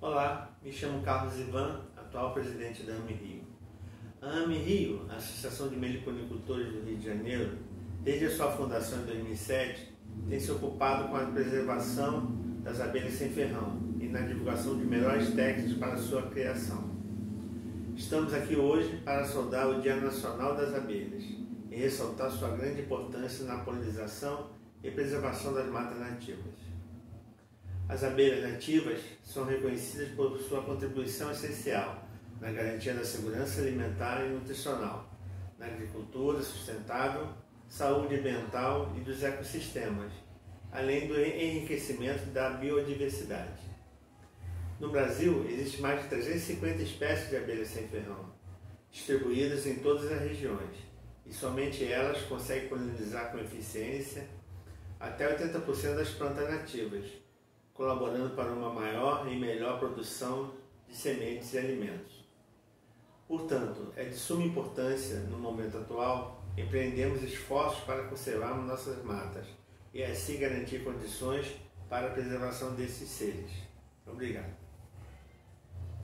Olá, me chamo Carlos Ivan, atual presidente da AME-RIO. A AME-RIO, a Associação de Meliponicultores do Rio de Janeiro, desde a sua fundação em 2007, tem se ocupado com a preservação das abelhas sem ferrão e na divulgação de melhores técnicas para sua criação. Estamos aqui hoje para saudar o Dia Nacional das Abelhas e ressaltar sua grande importância na polinização e preservação das matas nativas. As abelhas nativas são reconhecidas por sua contribuição essencial na garantia da segurança alimentar e nutricional, na agricultura sustentável, saúde ambiental e dos ecossistemas, além do enriquecimento da biodiversidade. No Brasil, existem mais de 350 espécies de abelhas sem ferrão, distribuídas em todas as regiões, e somente elas conseguem polinizar com eficiência até 80% das plantas nativas, colaborando para uma maior e melhor produção de sementes e alimentos. Portanto, é de suma importância, no momento atual, empreendemos esforços para conservarmos nossas matas e assim garantir condições para a preservação desses seres. Obrigado.